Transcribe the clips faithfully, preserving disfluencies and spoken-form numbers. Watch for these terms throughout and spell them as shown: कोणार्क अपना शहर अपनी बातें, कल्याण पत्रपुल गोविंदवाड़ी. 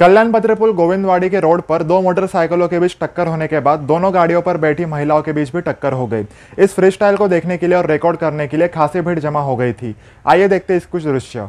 कल्याण पत्रपुल गोविंदवाड़ी के रोड पर दो मोटरसाइकिलों के बीच टक्कर होने के बाद दोनों गाड़ियों पर बैठी महिलाओं के बीच भी टक्कर हो गई। इस फ्रीस्टाइल को देखने के लिए और रिकॉर्ड करने के लिए खासी भीड़ जमा हो गई थी। आइए देखते हैं इस कुछ दृश्य।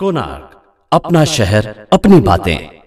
कोणार्क, अपना शहर, अपनी बातें।